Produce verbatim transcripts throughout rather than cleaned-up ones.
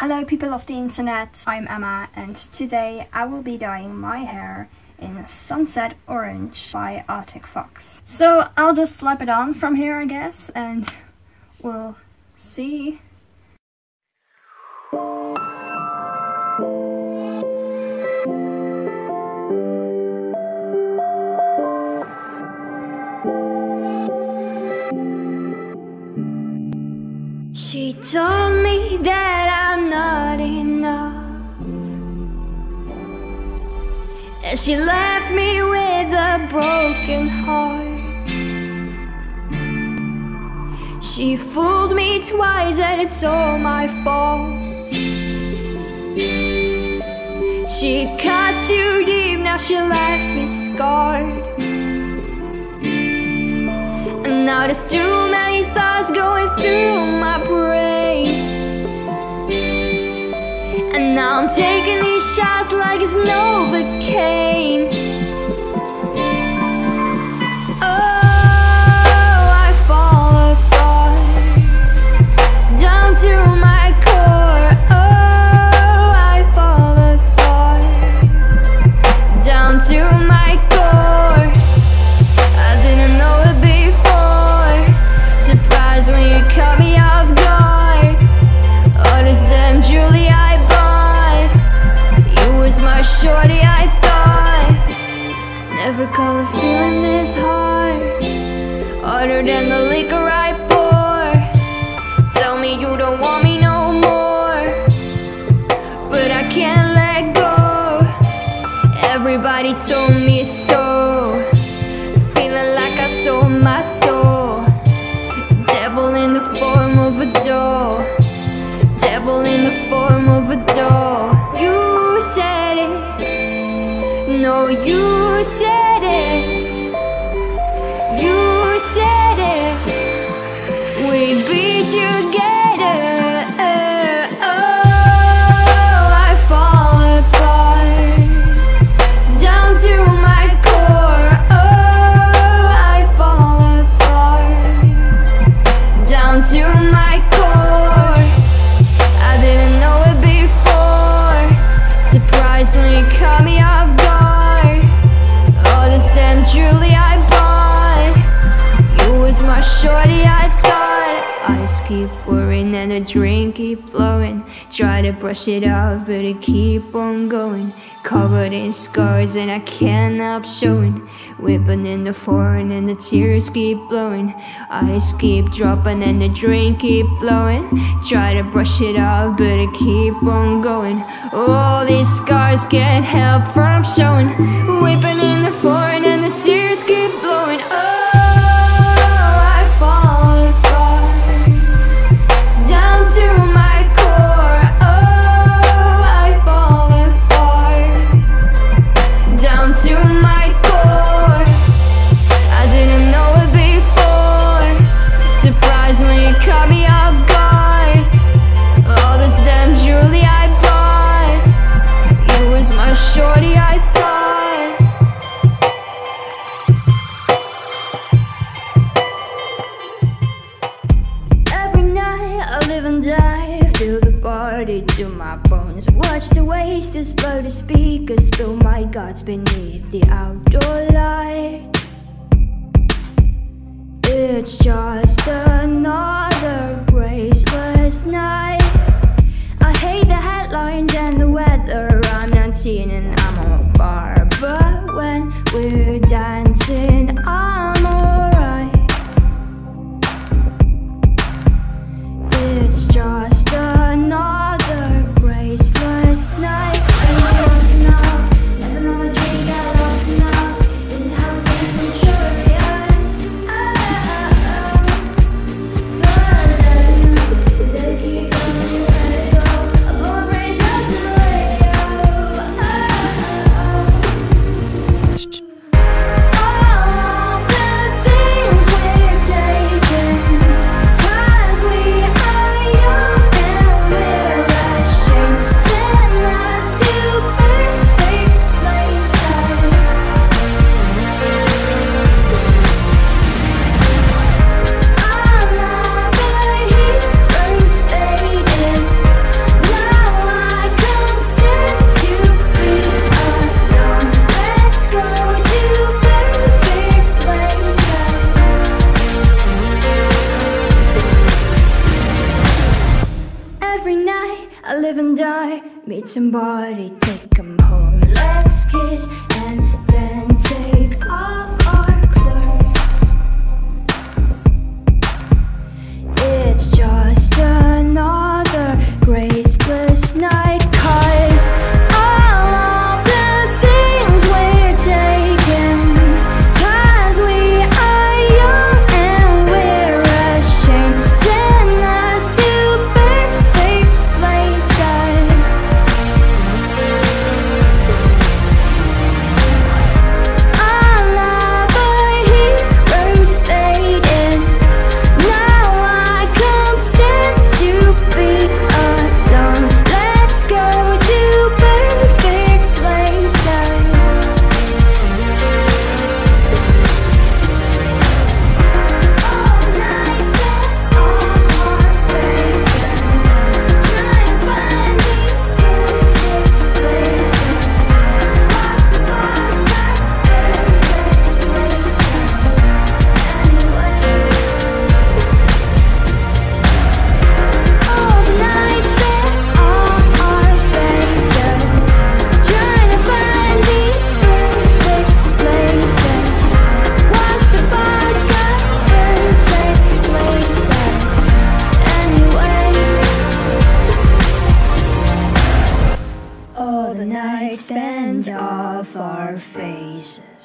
Hello people of the internet, I'm Emma and today I will be dyeing my hair in Sunset Orange by Arctic Fox. So I'll just slap it on from here I guess and we'll see. She told me that I'm not enough, and she left me with a broken heart. She fooled me twice and it's all my fault. She cut too deep, now she left me scarred. And now there's too many thoughts going through my brain, and now I'm taking these shots like it's Novocaine. Shorty, I thought never come a feeling this hard, other than the liquor I pour. Tell me you don't want me no more, but I can't let go. Everybody told me so, feeling like I sold my soul. Devil in the form of a doll, devil in the form of a doll. You said it, no, you said it, you said it, we'd be together. Shorty, I thought. Eyes keep pouring and the drink keep flowing. Try to brush it off but it keep on going. Covered in scars and I can't help showing. Whipping in the foreign and the tears keep blowing. Eyes keep dropping and the drink keep flowing. Try to brush it off but it keep on going. All these scars can't help from showing. Whipping in the foreign and the tears keep blowing. Oh, to my bones, watch the waste explode, the speakers spill my guts beneath the outdoor light. It's just another graceless night. I hate the headlines and the weather. I'm not seen and I'm on fire, but when we're dancing I'm alright. It's just another no. every night I live and die. Meet somebody, take them home. Let's kiss and then take off our clothes. It's just another graceless night. Cause all of the things we're taking, cause we are young and we're ashamed. Send us to perfect places. All of our heroes fading. Now I can't stand to be alone. Let's go to perfect places. All nights that are our faces.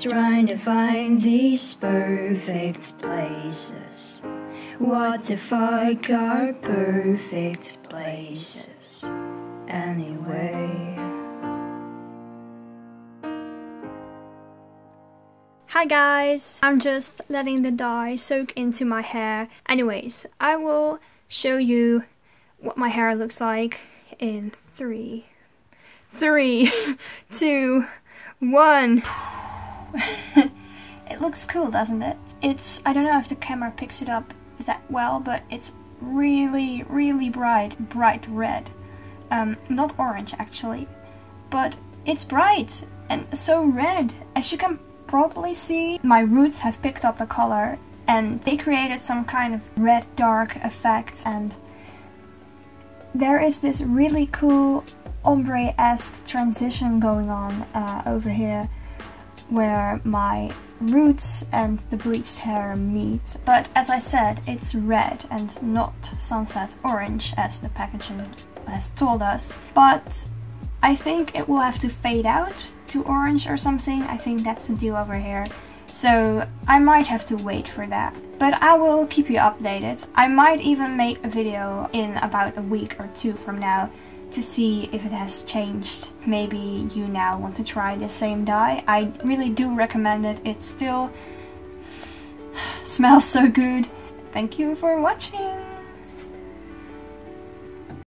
Try and find these perfect places. Walk along that perfect places. All nights that are our faces. Try to find these perfect places. Walk the park that perfect places. Anyway, all the nights spent off our faces, trying to find these perfect places. What the fuck are perfect places anyway? Hi guys, I'm just letting the dye soak into my hair. Anyways, I will show you what my hair looks like in three, three, two, one. It looks cool, doesn't it? It's, I don't know if the camera picks it up that well, but it's really, really bright, bright red. Um, not orange actually, but it's bright and so red, as you can probably see. My roots have picked up the color and they created some kind of red dark effect, and there is this really cool ombre-esque transition going on uh, over here where my roots and the bleached hair meet. But as I said, it's red and not sunset orange as the packaging has told us, but I think it will have to fade out to orange or something. I think that's the deal over here. So I might have to wait for that. But I will keep you updated. I might even make a video in about a week or two from now to see if it has changed. Maybe you now want to try the same dye. I really do recommend it. It still smells so good. Thank you for watching.